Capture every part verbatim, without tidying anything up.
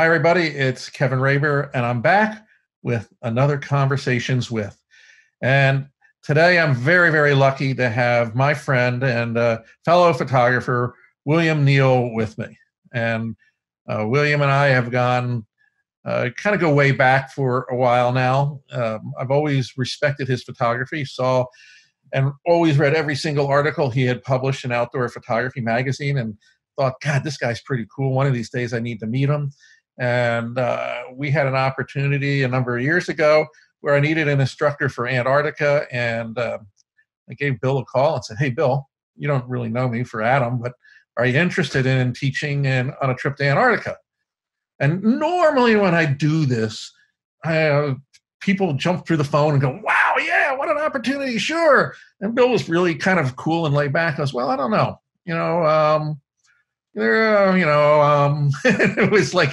Hi, everybody. It's Kevin Raber, and I'm back with another Conversations With. And today I'm very, very lucky to have my friend and uh, fellow photographer, William Neill, with me. And uh, William and I have gone, uh, kind of go way back for a while now. Um, I've always respected his photography, saw and always read every single article he had published in Outdoor Photography Magazine, and thought, God, this guy's pretty cool. One of these days I need to meet him. And uh, we had an opportunity a number of years ago where I needed an instructor for Antarctica. And uh, I gave Bill a call and said, hey, Bill, you don't really know me for Adam, but are you interested in teaching in, on a trip to Antarctica? And normally when I do this, I, uh, people jump through the phone and go, wow, yeah, what an opportunity, sure. And Bill was really kind of cool and laid back. I was, well, I don't know. You know, um, there, uh, you know, um, it was like,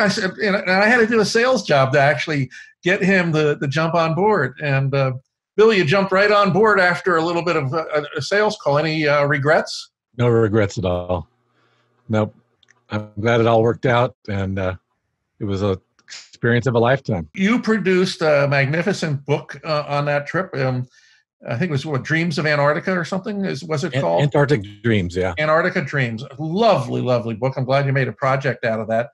I said, and I had to do a sales job to actually get him the, the jump on board. And uh, Bill, you jumped right on board after a little bit of a, a sales call. Any uh, regrets? No regrets at all. Nope. I'm glad it all worked out. And uh, it was an experience of a lifetime. You produced a magnificent book uh, on that trip. Um, I think it was what, Dreams of Antarctica or something, is was it called? Antarctic Dreams, yeah. Antarctica Dreams. Lovely, lovely book. I'm glad you made a project out of that.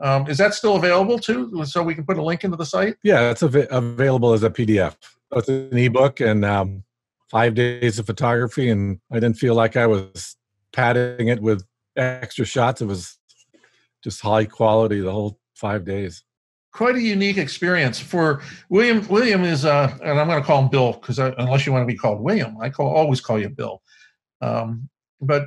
Um, is that still available too? So we can put a link into the site? Yeah, it's av available as a P D F. So it's an ebook and um, five days of photography. And I didn't feel like I was padding it with extra shots. It was just high quality the whole five days. Quite a unique experience for William. William is, uh, and I'm going to call him Bill because unless you want to be called William, I call, always call you Bill. Um, but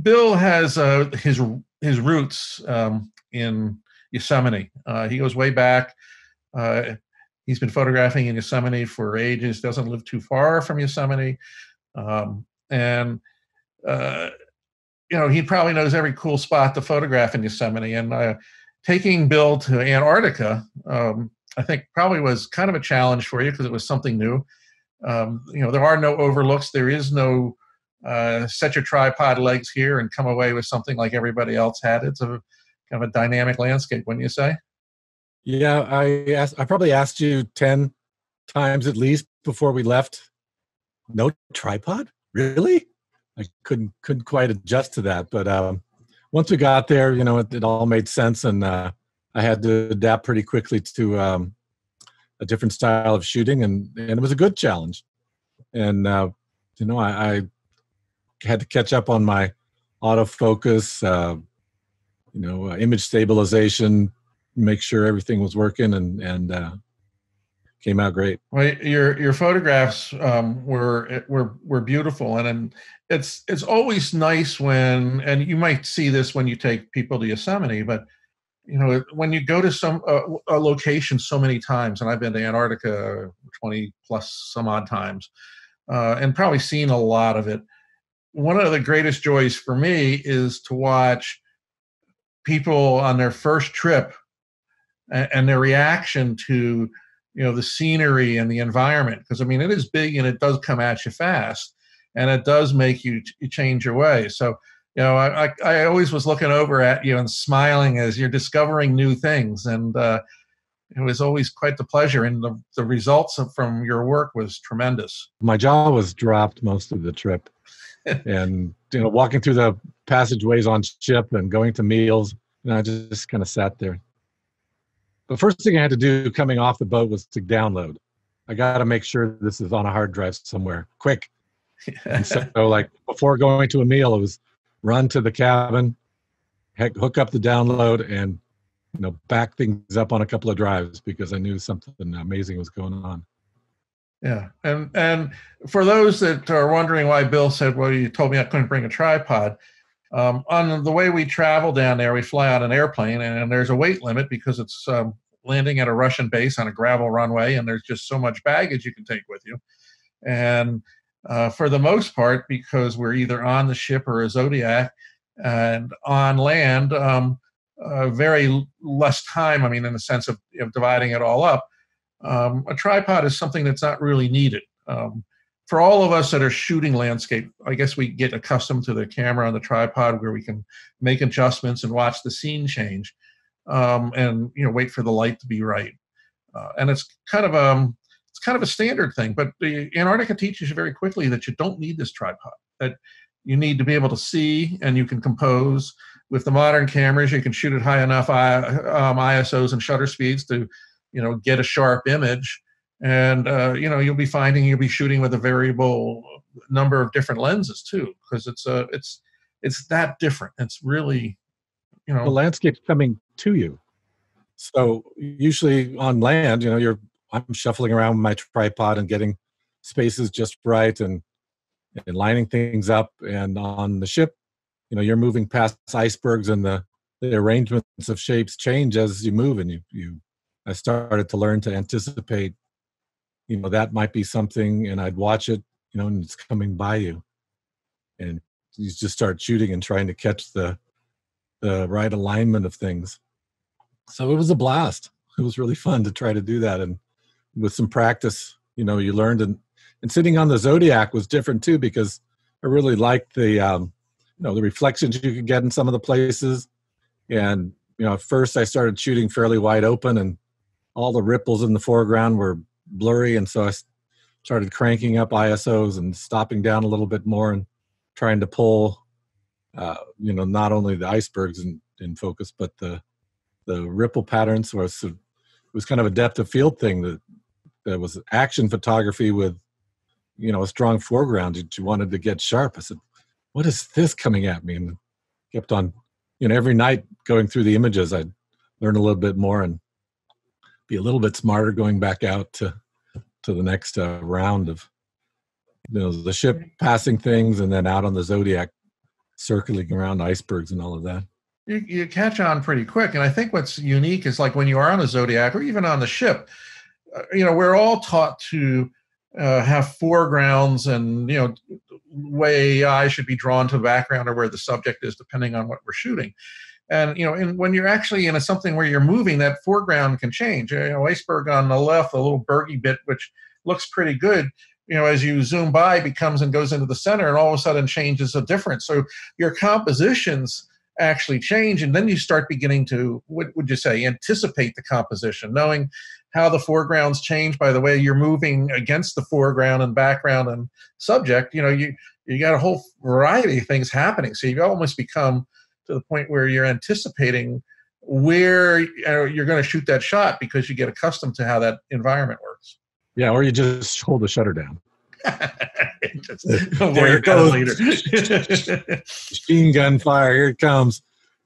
Bill has uh, his his roots um, in Yosemite. Uh, he goes way back. Uh, he's been photographing in Yosemite for ages. Doesn't live too far from Yosemite, um, and uh, you know, he probably knows every cool spot to photograph in Yosemite. And uh, taking Bill to Antarctica, um, I think probably was kind of a challenge for you because it was something new. Um, you know, there are no overlooks. There is no uh, set your tripod legs here and come away with something like everybody else had. It's a kind of a dynamic landscape, wouldn't you say? Yeah, I asked, I probably asked you ten times at least before we left. No tripod? Really? I couldn't couldn't quite adjust to that, but. Um, Once we got there, you know, it, it all made sense, and uh, I had to adapt pretty quickly to um, a different style of shooting, and, and it was a good challenge. And, uh, you know, I, I had to catch up on my autofocus, uh, you know, uh, image stabilization, make sure everything was working, and, and uh, came out great. Well, your, your photographs um, were, were, were beautiful, and, and It's it's always nice when, and you might see this when you take people to Yosemite, but you know when you go to some uh, a location so many times, and I've been to Antarctica twenty plus some odd times, uh, and probably seen a lot of it. One of the greatest joys for me is to watch people on their first trip and, and their reaction to you know the scenery and the environment, because I mean it is big and it does come at you fast. And it does make you change your way. So, you know, I, I always was looking over at you and smiling as you're discovering new things. And uh, it was always quite the pleasure. And the, the results of, from your work was tremendous. My jaw was dropped most of the trip. And, you know, walking through the passageways on ship and going to meals, and I just, just kind of sat there. The first thing I had to do coming off the boat was to download. I got to make sure this is on a hard drive somewhere, quick. And so, like, before going to a meal, it was run to the cabin, heck, hook up the download, and, you know, back things up on a couple of drives because I knew something amazing was going on. Yeah. And and for those that are wondering why Bill said, well, you told me I couldn't bring a tripod, um, on the way we travel down there, we fly on an airplane, and, and there's a weight limit because it's um, landing at a Russian base on a gravel runway, and there's just so much baggage you can take with you. And Uh, for the most part, because we're either on the ship or a Zodiac, and on land, um, uh, very less time, I mean, in the sense of, of dividing it all up, um, a tripod is something that's not really needed. Um, for all of us that are shooting landscape, I guess we get accustomed to the camera on the tripod where we can make adjustments and watch the scene change. um, and, you know, wait for the light to be right. Uh, and it's kind of a, it's kind of a standard thing, but the Antarctica teaches you very quickly that you don't need this tripod, that you need to be able to see and you can compose. With the modern cameras, you can shoot at high enough um, I S Os and shutter speeds to, you know, get a sharp image. And, uh, you know, you'll be finding you'll be shooting with a variable number of different lenses, too, because it's uh, it's it's that different. It's really, you know. The landscape's coming to you. So usually on land, you know, you're I'm shuffling around with my tripod and getting spaces just right and, and lining things up. And on the ship, you know, you're moving past icebergs and the, the arrangements of shapes change as you move. And you, you, I started to learn to anticipate, you know, that might be something, and I'd watch it, you know, and it's coming by you. And you just start shooting and trying to catch the, the right alignment of things. So it was a blast. It was really fun to try to do that. And with some practice, you know, you learned. And, and sitting on the Zodiac was different, too, because I really liked the, um, you know, the reflections you could get in some of the places. And, you know, at first I started shooting fairly wide open and all the ripples in the foreground were blurry. And so I started cranking up I S Os and stopping down a little bit more and trying to pull, uh, you know, not only the icebergs in, in focus, but the, the ripple patterns. Were, so it was kind of a depth of field thing that, that was action photography with, you know, a strong foreground that you wanted to get sharp. I said, what is this coming at me? And kept on, you know, every night going through the images, I'd learn a little bit more and be a little bit smarter going back out to, to the next uh, round of, you know, the ship passing things and then out on the Zodiac circling around icebergs and all of that. You, you catch on pretty quick. And I think what's unique is like when you are on a Zodiac or even on the ship, uh, you know, we're all taught to uh, have foregrounds and, you know, way I should be drawn to the background or where the subject is, depending on what we're shooting. And, you know, and when you're actually in a, something where you're moving, that foreground can change. You know, iceberg on the left, a little bergy bit, which looks pretty good, you know, as you zoom by, becomes and goes into the center and all of a sudden changes a difference. So your compositions actually change. And then you start beginning to, what would you say, anticipate the composition, knowing how the foregrounds change by the way you're moving against the foreground and background and subject. You know, you, you got a whole variety of things happening. So you've almost become to the point where you're anticipating where you're going to shoot that shot because you get accustomed to how that environment works. Yeah, or you just hold the shutter down. Just, there it goes. Later. Machine gun fire, here it comes.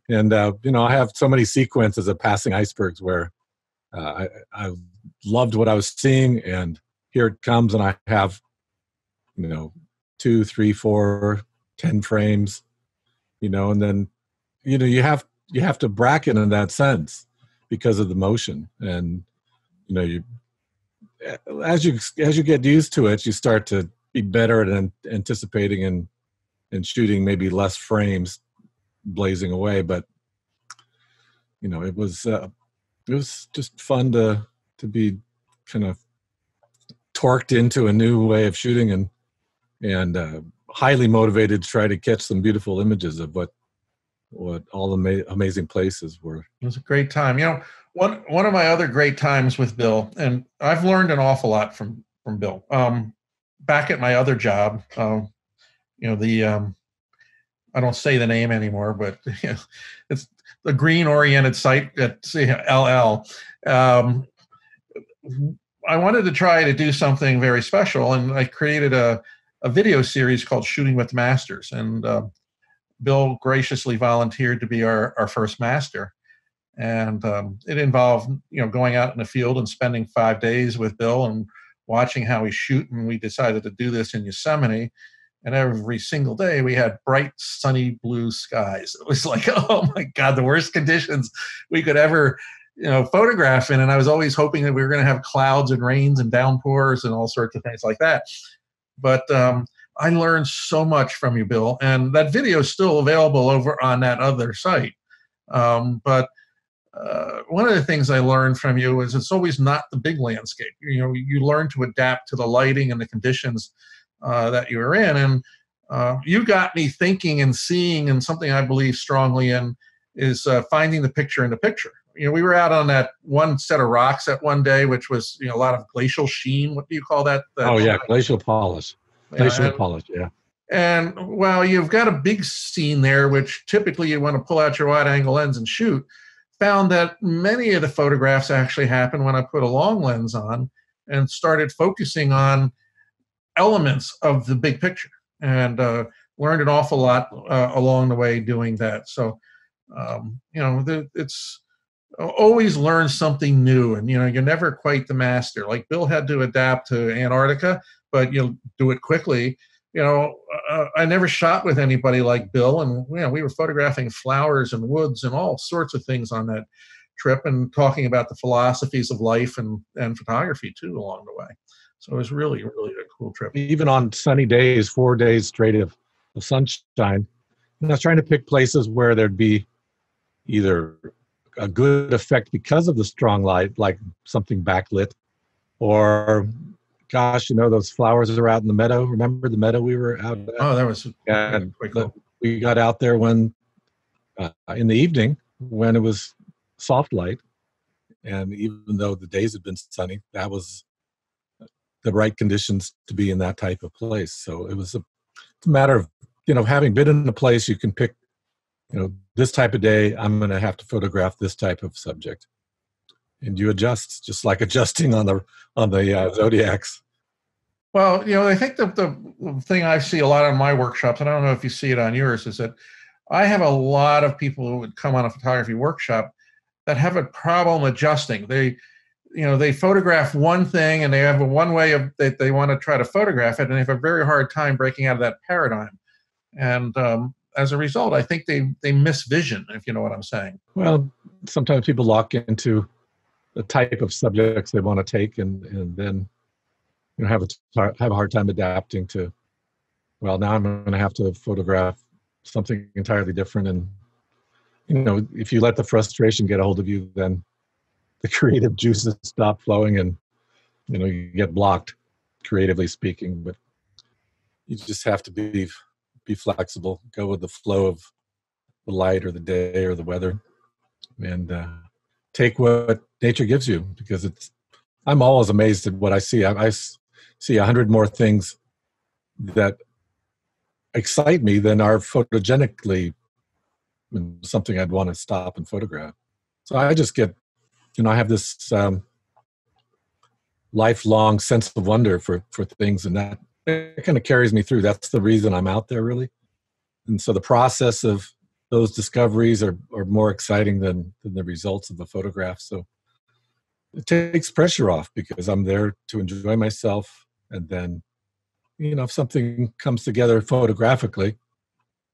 And, uh, you know, I have so many sequences of passing icebergs where Uh, I, I loved what I was seeing, and here it comes, and I have, you know, two, three, four, ten frames, you know, and then, you know, you have you have to bracket in that sense because of the motion, and you know, you as you as you get used to it, you start to be better at an, anticipating and and shooting maybe less frames blazing away, but you know, it was. Uh, It was just fun to to be kind of torqued into a new way of shooting and and uh, highly motivated to try to catch some beautiful images of what what all the ama- amazing places were. It was a great time. You know, one one of my other great times with Bill, and I've learned an awful lot from from Bill. Um, back at my other job, um, you know, the um, I don't say the name anymore, but you know, it's. The green-oriented site at L L. Um, I wanted to try to do something very special, and I created a, a video series called Shooting with Masters, and uh, Bill graciously volunteered to be our, our first master. And um, it involved, you know, going out in the field and spending five days with Bill and watching how he's shooting. And we decided to do this in Yosemite. And every single day we had bright, sunny blue skies. It was like, oh my God, the worst conditions we could ever, you know, photograph in. And I was always hoping that we were going to have clouds and rains and downpours and all sorts of things like that. But um, I learned so much from you, Bill. And that video is still available over on that other site. Um, but uh, one of the things I learned from you is it's always not the big landscape. You know, you learn to adapt to the lighting and the conditions Uh, that you were in, and uh, you got me thinking and seeing, and something I believe strongly in is uh, finding the picture in the picture. you know, we were out on that one set of rocks that one day, which was, you know, a lot of glacial sheen. What do you call that? that oh, yeah, shine? glacial polish. Glacial yeah, and, polish, yeah. And while you've got a big scene there, which typically you want to pull out your wide-angle lens and shoot, found that many of the photographs actually happened when I put a long lens on and started focusing on elements of the big picture, and uh, learned an awful lot uh, along the way doing that. So, um, you know, the, it's... always learn something new, and you know you're never quite the master. Like Bill had to adapt to Antarctica, but you'll do it quickly. You know, uh, I never shot with anybody like Bill, and you know we were photographing flowers and woods and all sorts of things on that trip, and talking about the philosophies of life and and photography too along the way. So it was really, really a cool trip. Even on sunny days, four days straight of the sunshine, and I was trying to pick places where there'd be either a good effect because of the strong light, like something backlit, or gosh, you know, those flowers are out in the meadow. Remember the meadow we were out at? Oh, that was and cool. We got out there when uh, in the evening when it was soft light, and even though the days had been sunny, that was the right conditions to be in that type of place. So it was a, it's a matter of, you know, having been in a place, you can pick, you know, this type of day, I'm going to have to photograph this type of subject, and you adjust, just like adjusting on the on the uh, zodiacs. Well, you know, I think that the thing I see a lot on my workshops, and I don't know if you see it on yours, is that I have a lot of people who would come on a photography workshop that have a problem adjusting. They, you know, they photograph one thing and they have a one way of that they want to try to photograph it, and they have a very hard time breaking out of that paradigm, and um, as a result, I think they, they miss vision, if you know what I'm saying. Well, sometimes people lock into the type of subjects they want to take, and, and then you know, have, a, have a hard time adapting to, well, now I'm going to have to photograph something entirely different. And, you know, if you let the frustration get a hold of you, then the creative juices stop flowing and, you know, you get blocked, creatively speaking. But you just have to be... be flexible, go with the flow of the light or the day or the weather, and uh, take what nature gives you, because it's, I'm always amazed at what I see. I, I see a hundred more things that excite me than are photogenically something I'd want to stop and photograph. So I just get, you know, I have this um, lifelong sense of wonder for, for things, and that it kind of carries me through. That's the reason I'm out there, really. And so the process of those discoveries are, are more exciting than, than the results of the photograph. So it takes pressure off, because I'm there to enjoy myself. And then, you know, if something comes together photographically,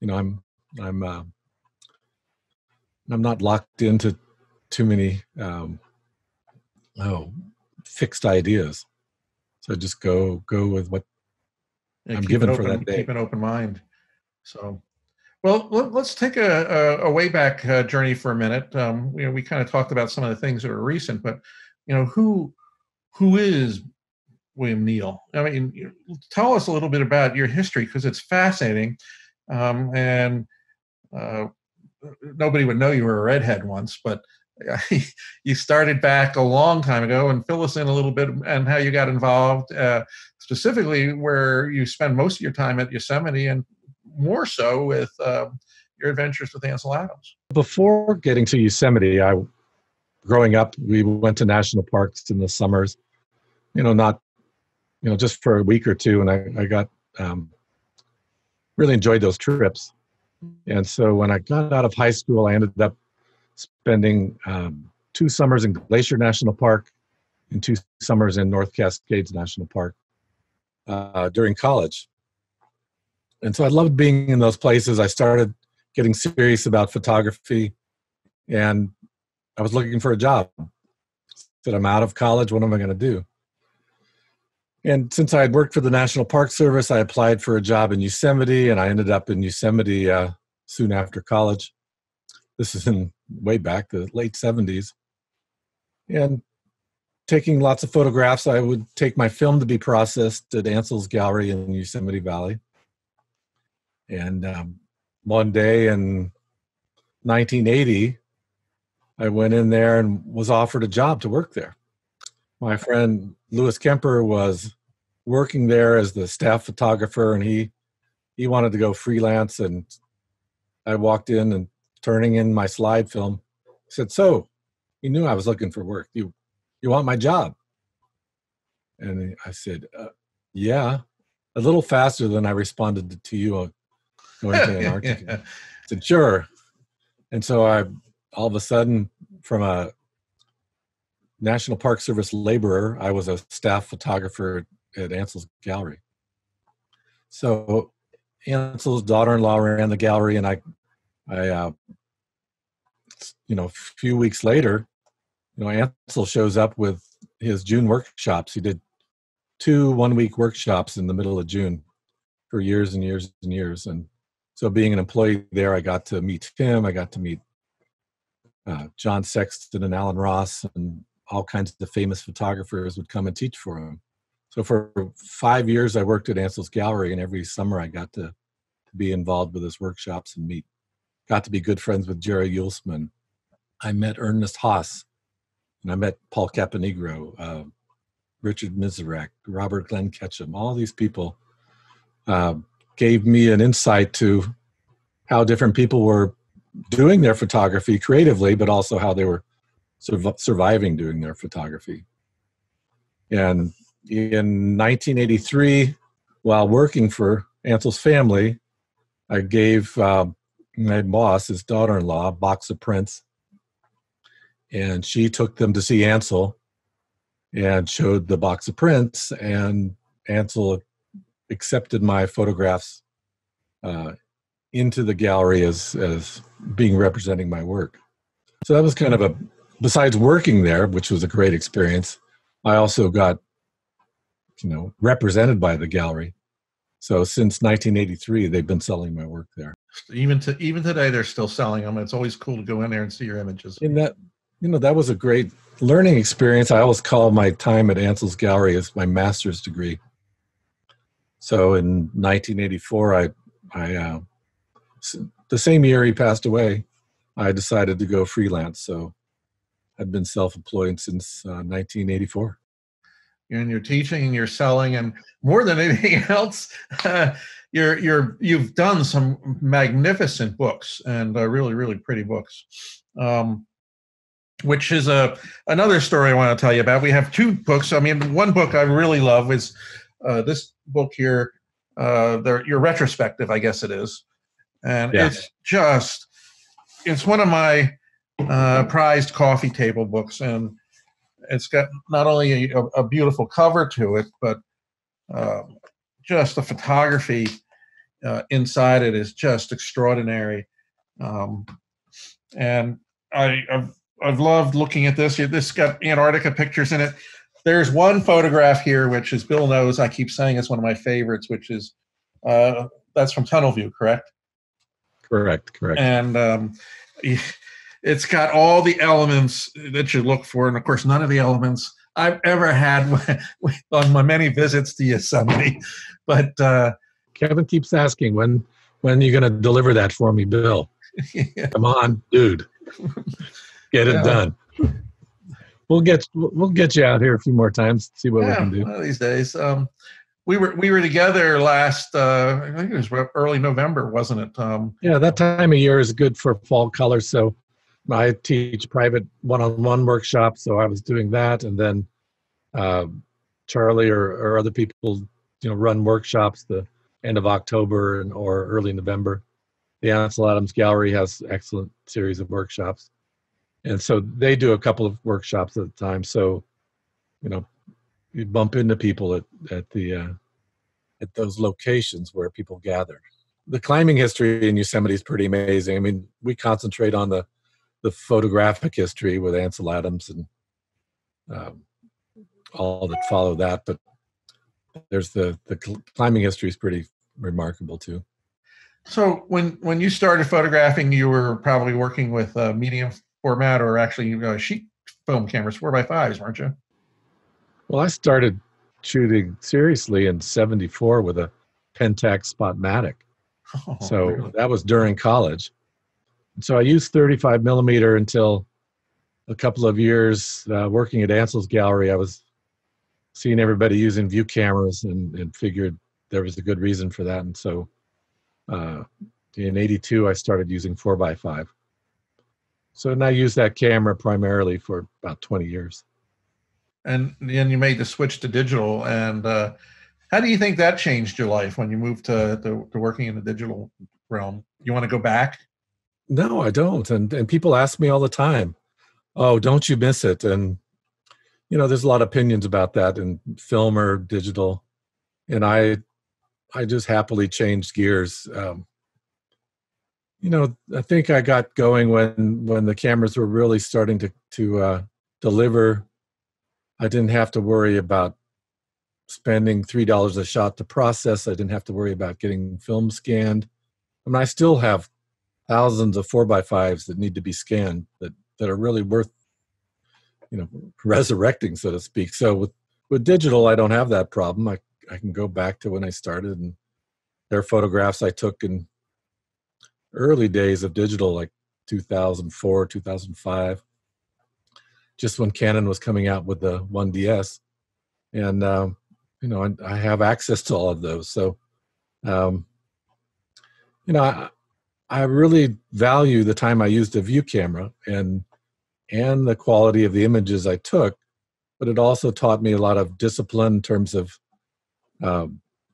you know, I'm I'm uh, I'm not locked into too many um, oh fixed ideas. So just go go with what I'm given for that day. Keep an open mind. So, well, let, let's take a, a, a way back uh, journey for a minute. Um, you know, we kind of talked about some of the things that are recent, but you know, who who is William Neill? I mean, you, tell us a little bit about your history, because it's fascinating, um, and uh, nobody would know you were a redhead once, but you started back a long time ago, and fill us in a little bit and how you got involved, uh, specifically where you spend most of your time at Yosemite, and more so with uh, your adventures with Ansel Adams. Before getting to Yosemite, I, growing up, we went to national parks in the summers, you know, not, you know, just for a week or two. And I, I got, um, really enjoyed those trips. And so when I got out of high school, I ended up spending um, two summers in Glacier National Park and two summers in North Cascades National Park uh, during college. And so I loved being in those places. I started getting serious about photography, and I was looking for a job. I said, I'm out of college, what am I gonna do? And since I had worked for the National Park Service, I applied for a job in Yosemite, and I ended up in Yosemite uh, soon after college. This is in way back, the late seventies. And taking lots of photographs, I would take my film to be processed at Ansel's Gallery in Yosemite Valley. And um, one day in nineteen eighty, I went in there and was offered a job to work there. My friend Louis Kemper was working there as the staff photographer, and he he wanted to go freelance. And I walked in and turning in my slide film, he said, "So, you knew I was looking for work. You you want my job?" And I said, uh, "Yeah." A little faster than I responded to you on going to Antarctica. Yeah. I said, "Sure." And so I, all of a sudden, from a National Park Service laborer, I was a staff photographer at Ansel's Gallery. So Ansel's daughter-in-law ran the gallery, and I, I, uh, you know, a few weeks later, you know, Ansel shows up with his June workshops. He did two one-week workshops in the middle of June for years and years and years. And so being an employee there, I got to meet him. I got to meet uh, John Sexton and Alan Ross, and all kinds of the famous photographers would come and teach for him. So for five years, I worked at Ansel's Gallery, and every summer I got to be involved with his workshops and meet. Got to be good friends with Jerry Uelsman. I met Ernest Haas, and I met Paul Caponegro, uh, Richard Misrach, Robert Glenn Ketchum. All these people uh, gave me an insight to how different people were doing their photography creatively, but also how they were sur- surviving doing their photography. And in nineteen eighty-three, while working for Ansel's family, I gave uh, my boss, his daughter-in-law, a box of prints, and she took them to see Ansel and showed the box of prints, and Ansel accepted my photographs uh, into the gallery as, as being representing my work. So that was kind of a, besides working there, which was a great experience, I also got, you know, represented by the gallery. So since nineteen eighty-three, they've been selling my work there. Even to even today, they're still selling them. It's always cool to go in there and see your images. And that, you know, that was a great learning experience. I always call my time at Ansel's Gallery as my master's degree. So in nineteen eighty-four, I, I uh, the same year he passed away, I decided to go freelance. So I've been self-employed since uh, nineteen eighty-four. And you're teaching and you're selling, and more than anything else, uh, you're you're you've done some magnificent books, and uh, really really pretty books, um, which is a another story I want to tell you about. We have two books. I mean, one book I really love is uh, this book here, uh, the, your retrospective, I guess it is, and yeah. it's just it's one of my uh, prized coffee table books, and it's got not only a, a beautiful cover to it, but uh, just the photography uh, inside it is just extraordinary. Um, and I, I've, I've loved looking at this. This got Antarctica pictures in it. There's one photograph here, which is Bill knows, I keep saying it's one of my favorites, which is, uh, that's from Tunnel View, correct? Correct, correct. And um, it's got all the elements that you look for, and of course, none of the elements I've ever had on my many visits to Yosemite. But uh, Kevin keeps asking, when when are you going to deliver that for me, Bill? Yeah. Come on, dude, get it yeah. done. We'll get we'll get you out here a few more times, see what yeah, we can do. One of these days, um, we were we were together last. Uh, I think it was early November, wasn't it? Um, yeah, that time of year is good for fall colors, so. I teach private one-on-one workshops, so I was doing that, and then uh, Charlie or, or other people, you know, run workshops the end of October and or early November. The Ansel Adams Gallery has excellent series of workshops, and so they do a couple of workshops at a time. So, you know, you bump into people at at the uh, at those locations where people gather. The climbing history in Yosemite is pretty amazing. I mean, we concentrate on the the photographic history with Ansel Adams and um, all that follow that, but there's the the climbing history is pretty remarkable too. So when when you started photographing, you were probably working with uh, medium format or actually uh, sheet film cameras, four by fives, weren't you? Well, I started shooting seriously in seventy-four with a Pentax Spotmatic, oh, so really? That was during college. So I used thirty-five millimeter until a couple of years uh, working at Ansel's Gallery, I was seeing everybody using view cameras and, and figured there was a good reason for that. And so uh, in eighty-two, I started using four by five. So now I use that camera primarily for about twenty years. And then you made the switch to digital. And uh, how do you think that changed your life when you moved to, to, to working in the digital realm? You want to go back? No, I don't. And, and people ask me all the time, oh, don't you miss it? And, you know, there's a lot of opinions about that in film or digital. And I, I just happily changed gears. Um, you know, I think I got going when, when the cameras were really starting to, to uh, deliver. I didn't have to worry about spending three dollars a shot to process. I didn't have to worry about getting film scanned. I mean, I still have thousands of four by fives that need to be scanned that, that are really worth, you know, resurrecting, so to speak. So with, with digital, I don't have that problem. I, I can go back to when I started, and there are photographs I took in early days of digital, like two thousand four, two thousand five, just when Canon was coming out with the one D S. And, um, you know, I, I have access to all of those. So, um, you know, I, I really value the time I used a view camera and, and the quality of the images I took, but it also taught me a lot of discipline in terms of uh,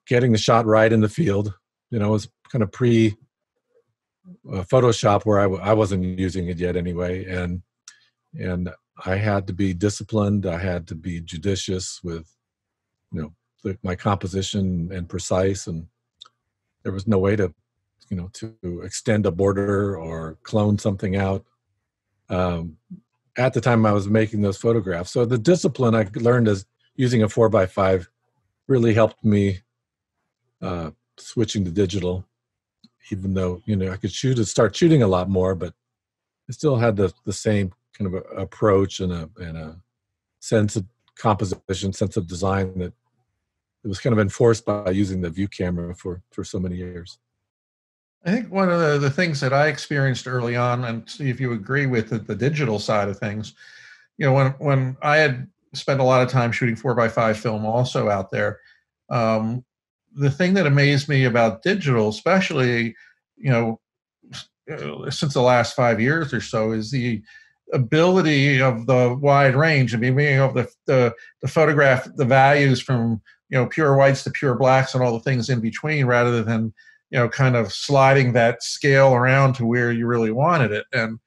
getting the shot right in the field. You know, it was kind of pre uh, Photoshop where I, w I wasn't using it yet anyway. And, and I had to be disciplined. I had to be judicious with, you know, the, my composition and precise, and there was no way to, you know, to extend a border or clone something out. Um, at the time I was making those photographs. So the discipline I learned as using a four by five really helped me uh, switching to digital, even though, you know, I could shoot and start shooting a lot more, but I still had the, the same kind of a, approach and a, and a sense of composition, sense of design that it was kind of enforced by using the view camera for, for so many years. I think one of the, the things that I experienced early on, and see if you agree with the, the digital side of things, you know, when, when I had spent a lot of time shooting four by five film also out there, um, the thing that amazed me about digital, especially, you know, since the last five years or so, is the ability of the wide range. I mean, being able to, to, to photograph the values from, you know, pure whites to pure blacks and all the things in between, rather than, you know, kind of sliding that scale around to where you really wanted it. And,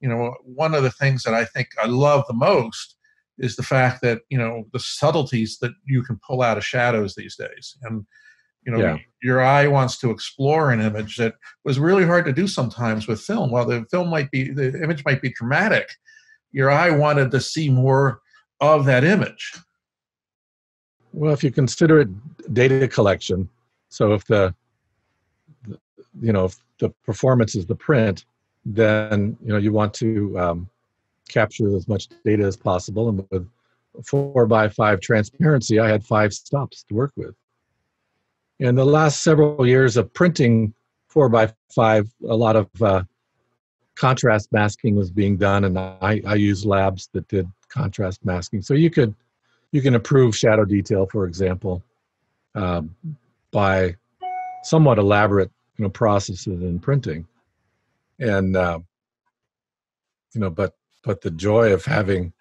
you know, one of the things that I think I love the most is the fact that, you know, the subtleties that you can pull out of shadows these days. And, you know, yeah. Your eye wants to explore an image that was really hard to do sometimes with film. While the film might be, the image might be dramatic, your eye wanted to see more of that image. Well, if you consider it data collection, so if the, you know, if the performance is the print, then, you know, you want to um, capture as much data as possible. And with four by five transparency, I had five stops to work with. In the last several years of printing four by five, a lot of uh, contrast masking was being done, and I, I used labs that did contrast masking. So you could, you can improve shadow detail, for example, um, by somewhat elaborate, you know, processes in printing, and uh, you know, but but the joy of having,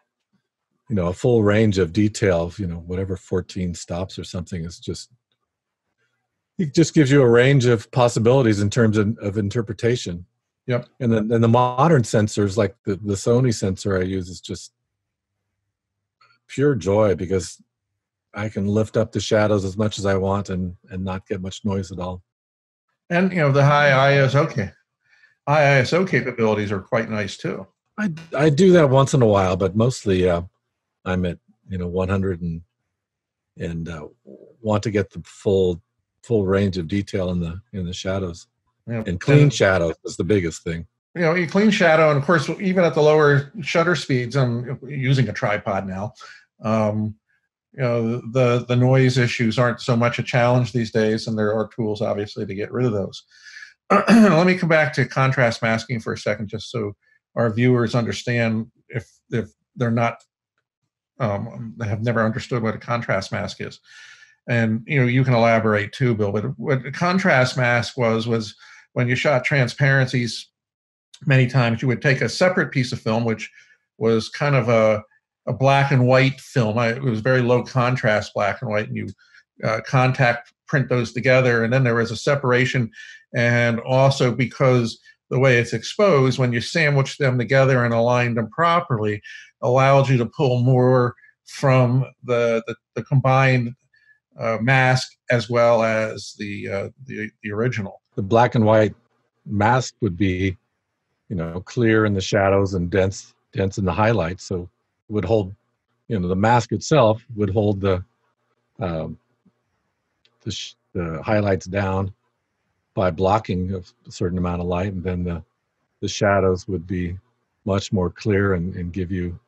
you know, a full range of detail, you know, whatever fourteen stops or something is just. It just gives you a range of possibilities in terms of, of interpretation. Yep. And then and the modern sensors, like the, the Sony sensor I use, is just pure joy because I can lift up the shadows as much as I want and, and not get much noise at all. And, you know, the high I S O, high I S O capabilities are quite nice too. I, I do that once in a while, but mostly uh, I'm at, you know, one hundred and, and uh, want to get the full... full range of detail in the in the shadows, yeah, and clean shadows is the biggest thing. You know, you clean shadow, and of course, even at the lower shutter speeds, I'm using a tripod now. Um, you know, the the noise issues aren't so much a challenge these days, and there are tools obviously to get rid of those. Let me come back to contrast masking for a second, just so our viewers understand if if they're not, um, they have never understood what a contrast mask is. And you know, you can elaborate too, Bill. But what a contrast mask was was when you shot transparencies, many times you would take a separate piece of film, which was kind of a, a black and white film. I, it was very low contrast black and white, and you uh, contact print those together, and then there was a separation. And also because the way it's exposed, when you sandwich them together and align them properly, allows you to pull more from the the, the combined uh, mask as well as the, uh, the the original. The black and white mask would be, you know, clear in the shadows and dense dense in the highlights. So it would hold, you know, the mask itself would hold the um, the, sh the highlights down by blocking a certain amount of light, and then the, the shadows would be much more clear and, and give you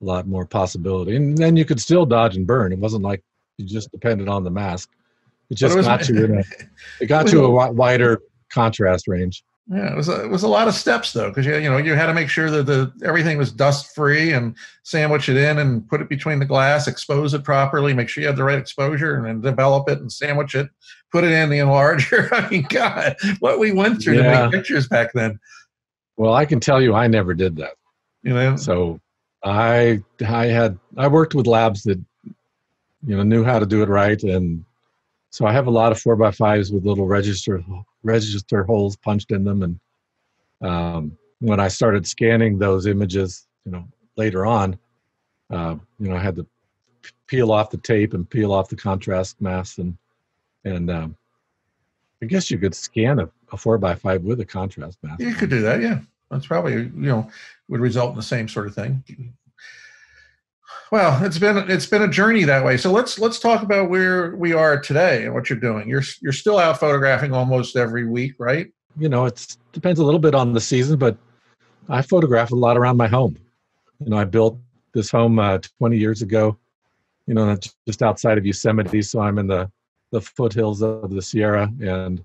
a lot more possibility. And then you could still dodge and burn. It wasn't like you just depended on the mask. It just it was, got you in a, it got you a wider contrast range. Yeah, it was a, it was a lot of steps though, because you, you know, you had to make sure that the everything was dust free, and sandwich it in and put it between the glass, expose it properly, make sure you have the right exposure, and then develop it and sandwich it, put it in the enlarger. I mean, God, what we went through yeah. to make pictures back then. Well, I can tell you, I never did that. You know, so I I had I worked with labs that you know knew how to do it right, and so I have a lot of four by fives with little register. register holes punched in them. And um, when I started scanning those images, you know, later on, uh, you know, I had to peel off the tape and peel off the contrast mask. And, and um, I guess you could scan a, a four by five with a contrast mask. You could do that. Yeah. That's probably, you know, would result in the same sort of thing. Well, it's been it's been a journey that way. So let's let's talk about where we are today and what you're doing. You're you're still out photographing almost every week, right? You know, it depends a little bit on the season, but I photograph a lot around my home. You know, I built this home uh, twenty years ago. You know, just outside of Yosemite, so I'm in the the foothills of the Sierra, and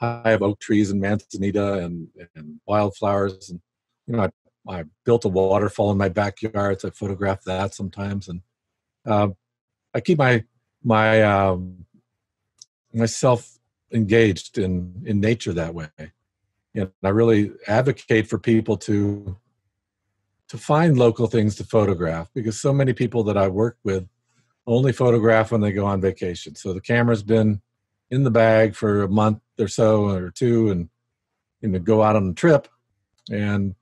I have oak trees and manzanita and, and wildflowers, and you know, I. I built a waterfall in my backyard, so I photograph that sometimes, and uh, I keep my my um, myself engaged in in nature that way. And I really advocate for people to to find local things to photograph, because so many people that I work with only photograph when they go on vacation. So the camera's been in the bag for a month or so or two, and you know, go out on a trip, and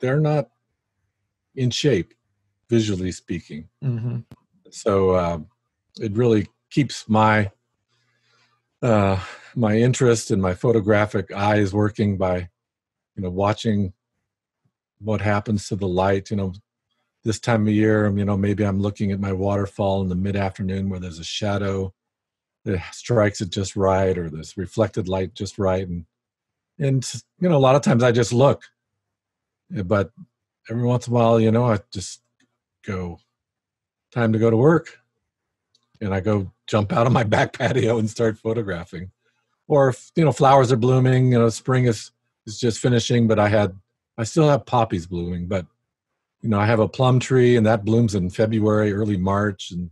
they're not in shape, visually speaking. Mm-hmm. So um, it really keeps my uh, my interest and my photographic eyes working by, you know, watching what happens to the light. You know, this time of year, you know, maybe I'm looking at my waterfall in the mid-afternoon where there's a shadow that strikes it just right, or there's reflected light just right, and and you know, a lot of times I just look. But every once in a while, you know, I just go, time to go to work. And I go jump out on my back patio and start photographing. Or, if, you know, flowers are blooming, you know, spring is, is just finishing, but I had, I still have poppies blooming. But, you know, I have a plum tree, and that blooms in February, early March. And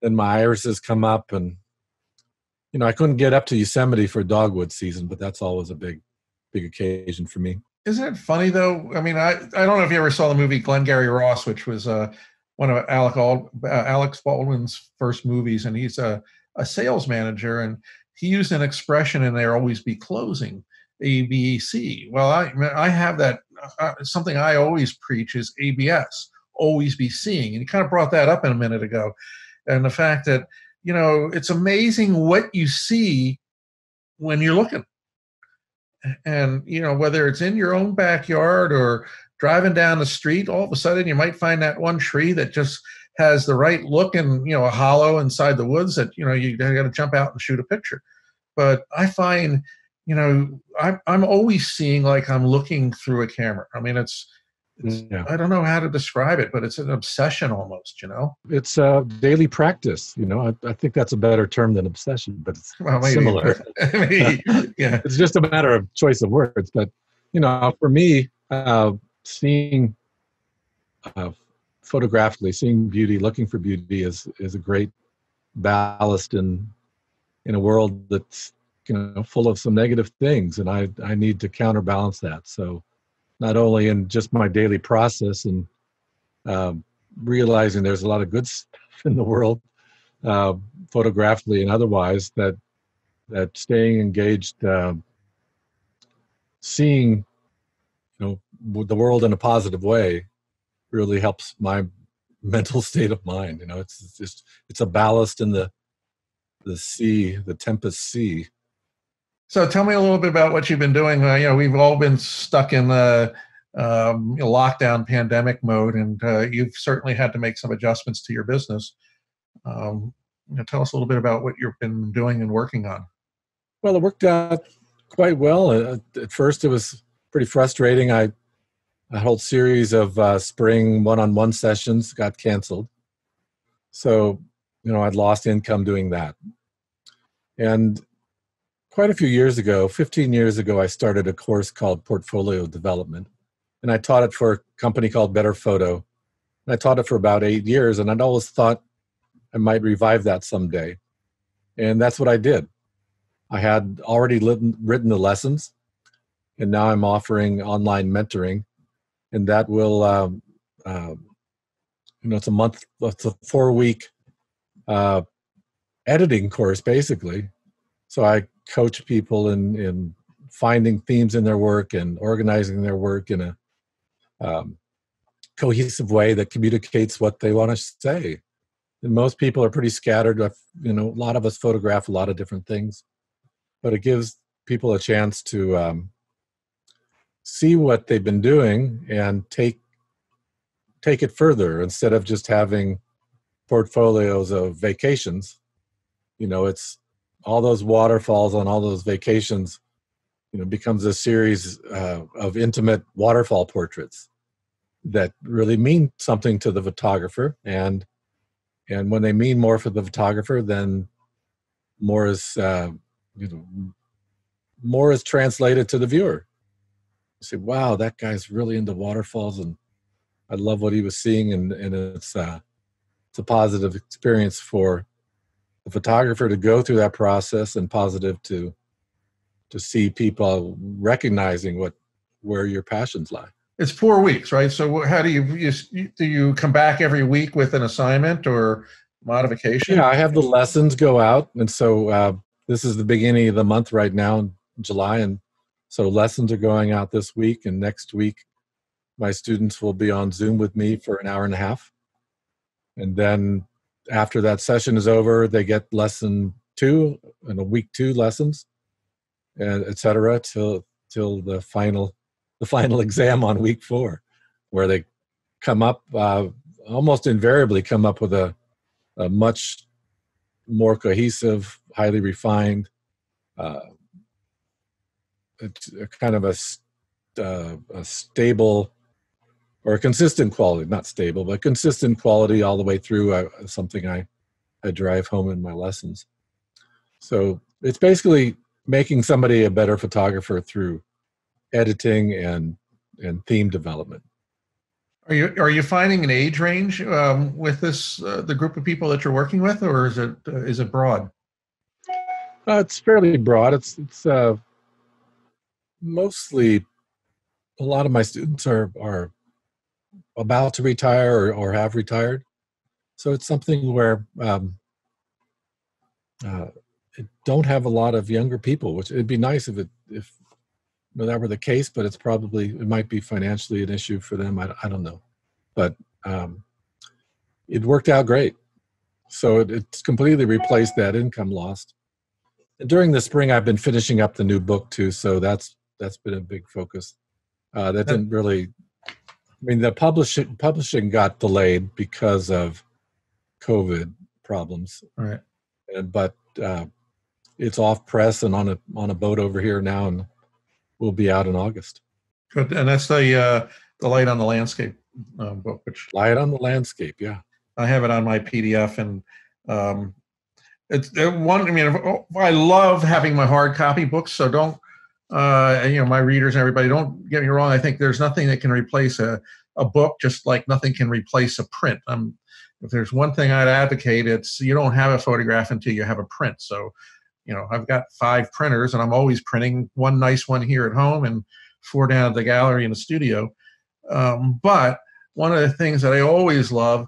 then my irises come up, and, you know, I couldn't get up to Yosemite for dogwood season, but that's always a big, big occasion for me. Isn't it funny though? I mean, I, I don't know if you ever saw the movie Glengarry Ross, which was uh, one of Alec Ald uh, Alex Baldwin's first movies, and he's a, a sales manager, and he used an expression in there, always be closing, A B C. Well, I, I have that, uh, something I always preach is A B S, always be seeing, and you kind of brought that up in a minute ago, and the fact that, you know, it's amazing what you see when you're looking. And, you know, whether it's in your own backyard or driving down the street, all of a sudden you might find that one tree that just has the right look, and, you know, a hollow inside the woods that, you know, you got to jump out and shoot a picture. But I find, you know, I'm, I'm always seeing like I'm looking through a camera. I mean, it's, it's yeah. I don't know how to describe it, but it's an obsession almost, you know. It's a daily practice, you know. I, I think that's a better term than obsession, but it's well, maybe, similar. Maybe, yeah. It's just a matter of choice of words. But, you know, for me, uh, seeing uh, photographically, seeing beauty, looking for beauty is is a great ballast in in a world that's, you know, full of some negative things, and I I need to counterbalance that. So not only in just my daily process and uh, realizing there's a lot of good stuff in the world, uh, photographically and otherwise, that that staying engaged, uh, seeing, you know, the world in a positive way, really helps my mental state of mind. You know, it's, it's just it's a ballast in the the sea, the tempest sea. So tell me a little bit about what you've been doing. Uh, you know, we've all been stuck in the um, lockdown pandemic mode, and uh, you've certainly had to make some adjustments to your business. Um, you know, tell us a little bit about what you've been doing and working on. Well, it worked out quite well. Uh, at first, it was pretty frustrating. I, a whole series of uh, spring one-on-one sessions got canceled. So, you know, I'd lost income doing that. And quite a few years ago, fifteen years ago, I started a course called Portfolio Development, and I taught it for a company called Better Photo. And I taught it for about eight years, and I'd always thought I might revive that someday. And that's what I did. I had already written, written the lessons, and now I'm offering online mentoring, and that will, um, uh, you know, it's a month, it's a four-week uh, editing course, basically. So I coach people in, in finding themes in their work and organizing their work in a um, cohesive way that communicates what they want to say. And most people are pretty scattered. You know, a lot of us photograph a lot of different things, but it gives people a chance to um, see what they've been doing and take take it further instead of just having portfolios of vacations. You know, it's all those waterfalls on all those vacations, you know, becomes a series uh, of intimate waterfall portraits that really mean something to the photographer. And and when they mean more for the photographer, then more is uh, you know, more is translated to the viewer. You say, wow, that guy's really into waterfalls, and I love what he was seeing, and and it's uh, it's a positive experience for the photographer to go through that process, and positive to to see people recognizing what where your passions lie. It's four weeks, right? So how do you, you do you come back every week with an assignment or modification? Yeah, I have the lessons go out, and so uh, this is the beginning of the month right now in July, and so lessons are going out this week, and next week my students will be on Zoom with me for an hour and a half, and then after that session is over, they get lesson two and a week two lessons, and et cetera, till till the final the final exam on week four, where they come up uh, almost invariably come up with a, a much more cohesive, highly refined, uh, a, a kind of a, uh, a stable. Or a consistent quality, not stable, but consistent quality all the way through, uh, something I, I drive home in my lessons. So it's basically making somebody a better photographer through editing and and theme development. Are you are you finding an age range um, with this uh, the group of people that you're working with, or is it uh, is it broad? Uh, it's fairly broad. It's it's uh, mostly a lot of my students are are. about to retire or, or have retired. So it's something where um, uh, it don't have a lot of younger people, which it'd be nice if it, if you know, that were the case, but it's probably, it might be financially an issue for them. I, I don't know, but um, it worked out great. So it, it's completely replaced that income lost. And during the spring, I've been finishing up the new book too. So that's, that's been a big focus. Uh, that didn't really, I mean, the publishing publishing got delayed because of COVID problems. All right. And, but uh, it's off press and on a on a boat over here now, and we'll be out in August. Good, and that's the uh, the Light on the Landscape uh, book. Which Light on the Landscape, yeah. I have it on my P D F, and um, it's it, one. I mean, I love having my hard copy books, so don't. Uh, you know, my readers and everybody, don't get me wrong. I think there's nothing that can replace a, a book just like nothing can replace a print. Um, if there's one thing I'd advocate, it's you don't have a photograph until you have a print. So, you know, I've got five printers and I'm always printing one nice one here at home and four down at the gallery in the studio. Um, but one of the things that I always love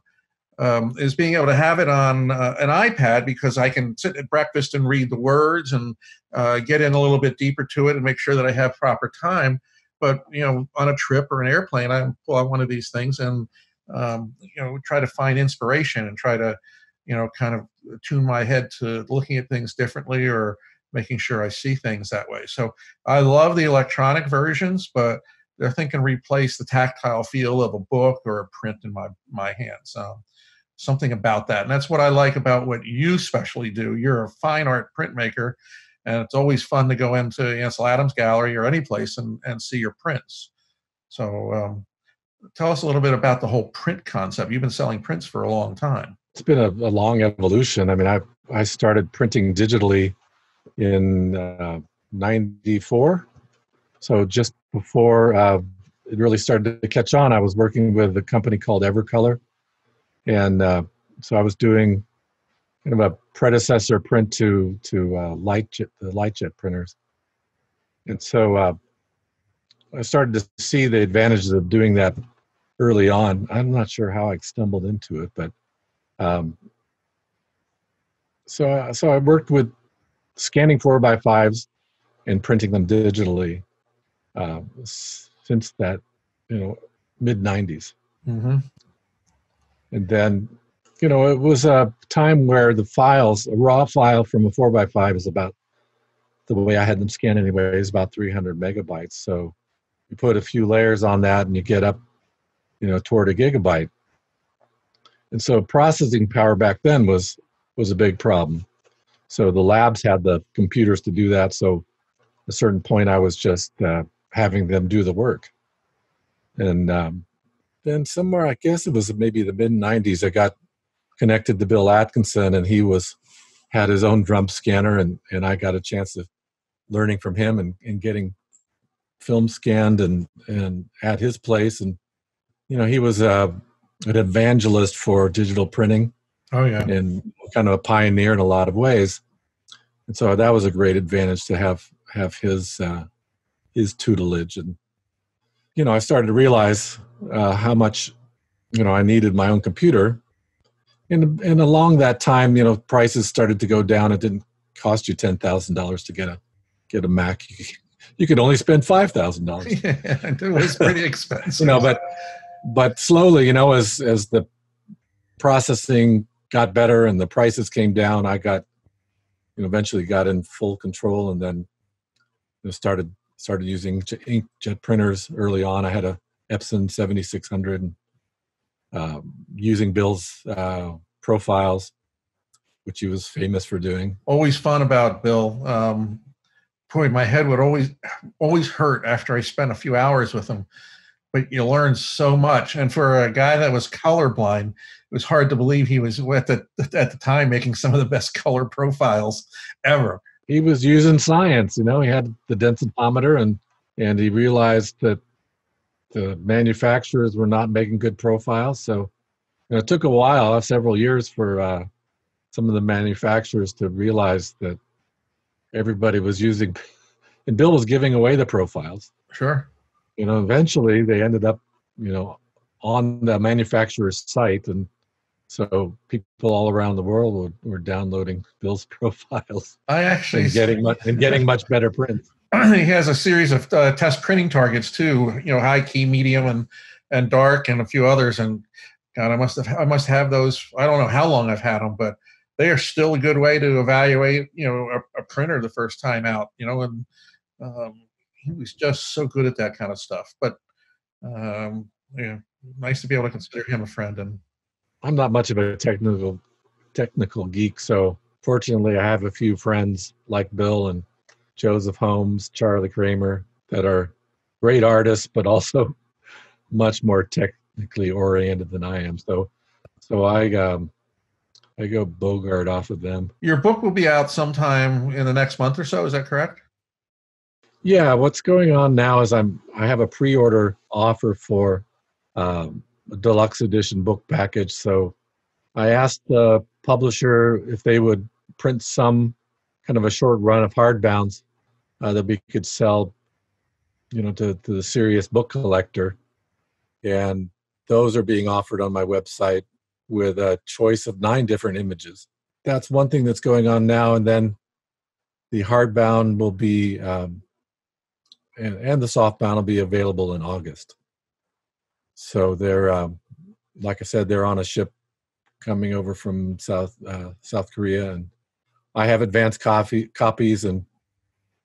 um, is being able to have it on uh, an iPad, because I can sit at breakfast and read the words and uh, get in a little bit deeper to it and make sure that I have proper time. But, you know, on a trip or an airplane, I pull out one of these things and, um, you know, try to find inspiration and try to, you know, kind of tune my head to looking at things differently or making sure I see things that way. So I love the electronic versions, but I think can replace the tactile feel of a book or a print in my, my hands. Um, something about that. And that's what I like about what you specially do. You're a fine art printmaker, and it's always fun to go into Ansel Adams Gallery or any place and, and see your prints. So um, tell us a little bit about the whole print concept. You've been selling prints for a long time. It's been a, a long evolution. I mean, I I started printing digitally in uh, ninety-four. So just before uh, it really started to catch on, I was working with a company called Evercolor. And uh, so I was doing kind of a predecessor print to to uh, light jet, the light jet printers. And so uh, I started to see the advantages of doing that early on. I'm not sure how I stumbled into it, but um, so, so I worked with scanning four by fives and printing them digitally uh, since that, you know, mid nineties. Mm-hmm. And then, you know, it was a time where the files, a raw file from a four by five is about, the way I had them scanned anyway, is about three hundred megabytes. So you put a few layers on that and you get up, you know, toward a gigabyte. And so processing power back then was, was a big problem. So the labs had the computers to do that. So at a certain point I was just uh, having them do the work. And um, then somewhere, I guess it was maybe the mid nineties, I got connected to Bill Atkinson, and he was had his own drum scanner, and, and I got a chance of learning from him and, and getting film scanned and, and at his place. And, you know, he was uh, an evangelist for digital printing. Oh, yeah. And kind of a pioneer in a lot of ways. And so that was a great advantage to have have his, uh, his tutelage. And, you know, I started to realize uh, how much, you know, I needed my own computer. And, and along that time, you know, prices started to go down. It didn't cost you ten thousand dollars to get a get a Mac. You could only spend five thousand dollars. Yeah, it was pretty expensive. You know, but but slowly, you know, as as the processing got better and the prices came down, I got, you know, eventually got in full control, and then, you know, started started using inkjet printers early on. I had a Epson seventy-six hundred. And, Uh, using Bill's uh, profiles, which he was famous for doing. Always fun about Bill. Um, boy, my head would always always hurt after I spent a few hours with him, but you learn so much. And for a guy that was colorblind, it was hard to believe he was at the, at the time making some of the best color profiles ever. He was using science. You know, he had the densitometer, and and he realized that the manufacturers were not making good profiles. So, you know, it took a while, several years, for uh, some of the manufacturers to realize that everybody was using, and Bill was giving away the profiles. Sure. You know, eventually they ended up, you know, on the manufacturer's site. And so people all around the world were, were downloading Bill's profiles. I actually and getting much, and getting much better prints. He has a series of uh, test printing targets too, you know, high key, medium, and and dark, and a few others. And God, I must have I must have those. I don't know how long I've had them, but they are still a good way to evaluate, you know, a, a printer the first time out. You know, and um, he was just so good at that kind of stuff. But um, yeah, nice to be able to consider him a friend. And I'm not much of a technical technical geek, so fortunately, I have a few friends like Bill and Joseph Holmes, Charlie Kramer, that are great artists, but also much more technically oriented than I am. So, so I um, I go Bogart off of them. Your book will be out sometime in the next month or so. Is that correct? Yeah. What's going on now is I'm I have a pre-order offer for um, deluxe edition book package. So I asked the publisher if they would print some kind of a short run of hardbounds uh, that we could sell, you know, to, to the serious book collector. And those are being offered on my website with a choice of nine different images. That's one thing that's going on now. And then the hardbound will be, um, and, and the softbound will be available in August. So they're, um, like I said, they're on a ship coming over from South uh, South Korea, and I have advanced copy, copies, and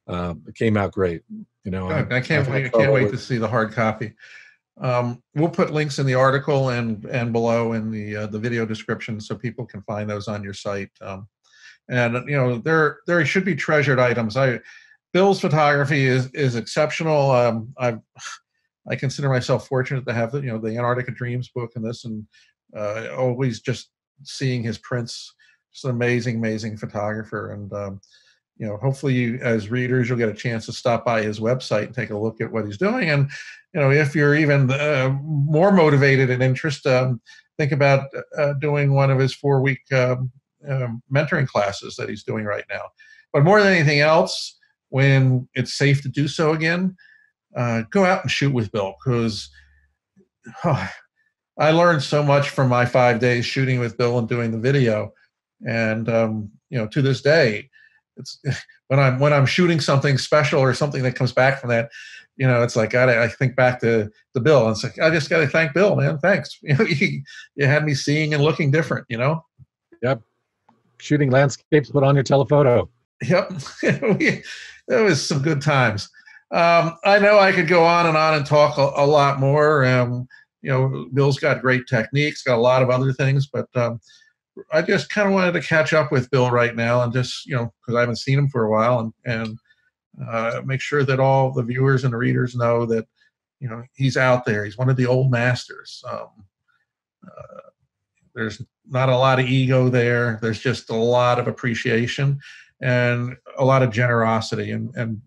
uh, it came out great. You know, I, I can't I wait! I can't wait with, to see the hard copy. Um, we'll put links in the article and and below in the uh, the video description, so people can find those on your site. Um, and you know, there there should be treasured items. I Bill's photography is is exceptional. Um, I I consider myself fortunate to have, you know, the Antarctica Dreams book and this, and uh, always just seeing his prints. Just an amazing, amazing photographer. And, um, you know, hopefully you, as readers, you'll get a chance to stop by his website and take a look at what he's doing. And, you know, if you're even uh, more motivated and interested, um, think about uh, doing one of his four-week um, um, mentoring classes that he's doing right now. But more than anything else, when it's safe to do so again, uh, go out and shoot with Bill, because oh, I learned so much from my five days shooting with Bill and doing the video. And, um, you know, to this day, it's when I'm, when I'm shooting something special or something that comes back from that, you know, it's like, I, I think back to the Bill, and it's like, I just got to thank Bill, man. Thanks. You know, you, you had me seeing and looking different, you know? Yep. Shooting landscapes, but on your telephoto. Yep. It was some good times. Um, I know I could go on and on and talk a, a lot more. Um, you know, Bill's got great techniques, got a lot of other things, but, um, I just kind of wanted to catch up with Bill right now, and just, you know, because I haven't seen him for a while, and, and uh, make sure that all the viewers and the readers know that, you know, he's out there. He's one of the old masters. Um, uh, there's not a lot of ego there. There's just a lot of appreciation and a lot of generosity. And, and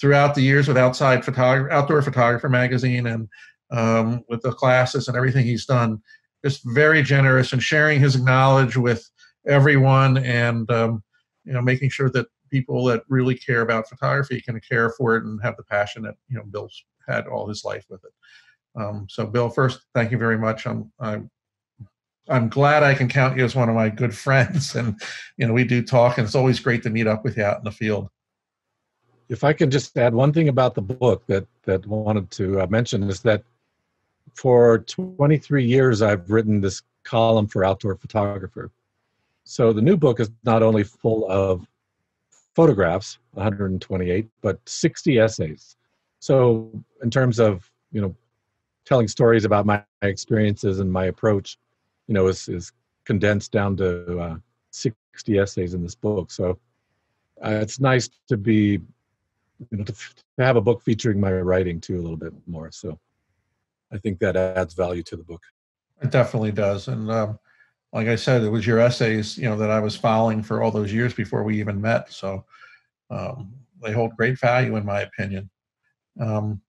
throughout the years with outside photographer, Outdoor Photographer Magazine, and um, with the classes and everything he's done, just very generous and sharing his knowledge with everyone, and um, you know, making sure that people that really care about photography can care for it and have the passion that, you know, Bill's had all his life with it. Um, so, Bill, first, thank you very much. I'm I'm I'm glad I can count you as one of my good friends, and you know, we do talk, and it's always great to meet up with you out in the field. If I can just add one thing about the book that that I wanted to uh, mention is that, for twenty-three years, I've written this column for Outdoor Photographer. So the new book is not only full of photographs, one hundred twenty-eight, but sixty essays. So in terms of, you know, telling stories about my experiences and my approach, you know, is, is condensed down to uh, sixty essays in this book. So uh, it's nice to be, you know, to, to have a book featuring my writing too a little bit more. So I think that adds value to the book. It definitely does. And um, like I said, it was your essays, you know, that I was following for all those years before we even met. So um, they hold great value, in my opinion. Um,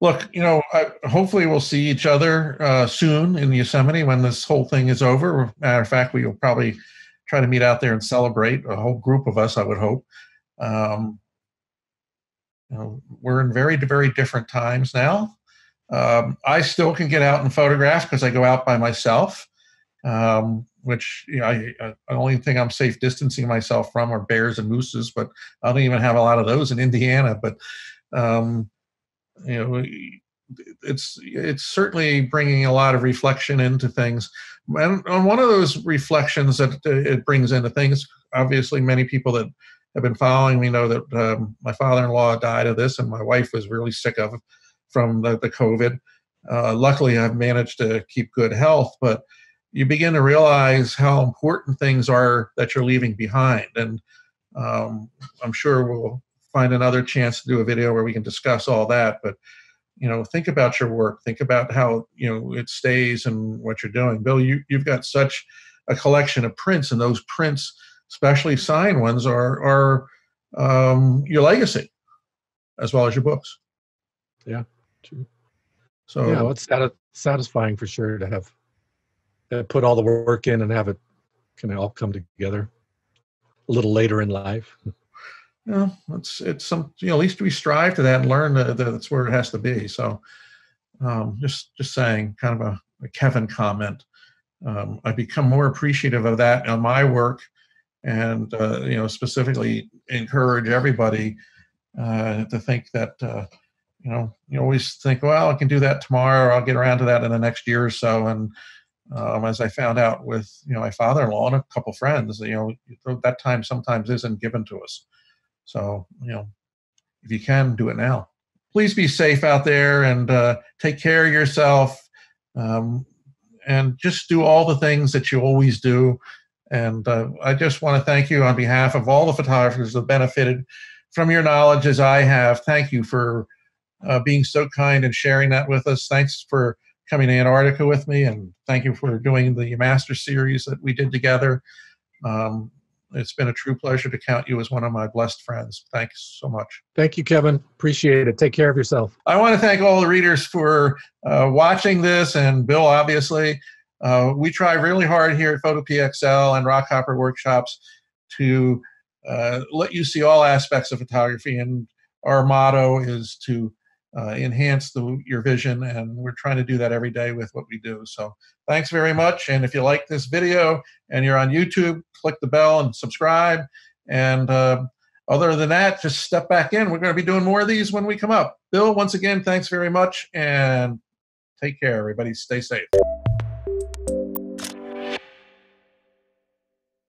look, you know, I, hopefully we'll see each other uh, soon in Yosemite when this whole thing is over. Matter of fact, we will probably try to meet out there and celebrate, a whole group of us, I would hope. Um, you know, we're in very, very different times now. Um, I still can get out and photograph because I go out by myself, um, which, you know, I, I, the only thing I'm safe distancing myself from are bears and mooses, but I don't even have a lot of those in Indiana. But, um, you know, it's, it's certainly bringing a lot of reflection into things. And on one of those reflections that it brings into things, obviously many people that have been following me know that um, my father-in-law died of this, and my wife was really sick of it from the, the COVID. Uh, luckily, I've managed to keep good health, but you begin to realize how important things are that you're leaving behind. And um, I'm sure we'll find another chance to do a video where we can discuss all that. But, you know, think about your work. Think about how, you know, it stays and what you're doing. Bill, you, you've got such a collection of prints, and those prints, especially signed ones, are, are um, your legacy as well as your books. Yeah. True. So yeah, well, it's satisfying for sure to have to put all the work in and have it kind of all come together a little later in life. Yeah, it's it's some you know at least we strive to that and learn that that's where it has to be. So um, just just saying, kind of a, a Kevin comment. Um, I become more appreciative of that on my work, and uh, you know specifically encourage everybody uh, to think that. Uh, You know, you always think, well, I can do that tomorrow, or I'll get around to that in the next year or so. And um, as I found out with, you know, my father-in-law and a couple friends, you know, that time sometimes isn't given to us. So, you know, if you can, do it now. Please be safe out there and uh, take care of yourself, um, and just do all the things that you always do. And uh, I just want to thank you on behalf of all the photographers that benefited from your knowledge as I have. Thank you for Uh, being so kind and sharing that with us. Thanks for coming to Antarctica with me, and thank you for doing the master series that we did together. Um, it's been a true pleasure to count you as one of my blessed friends. Thanks so much. Thank you, Kevin. Appreciate it. Take care of yourself. I want to thank all the readers for uh, watching this, and Bill, obviously. Uh, we try really hard here at PhotoPXL and Rockhopper Workshops to uh, let you see all aspects of photography, and our motto is to Uh, enhance the, your vision, and we're trying to do that every day with what we do. So thanks very much, and if you like this video and you're on YouTube, click the bell and subscribe, and uh, other than that, just step back in. We're going to be doing more of these when we come up. Bill, once again, thanks very much, and take care, everybody. Stay safe.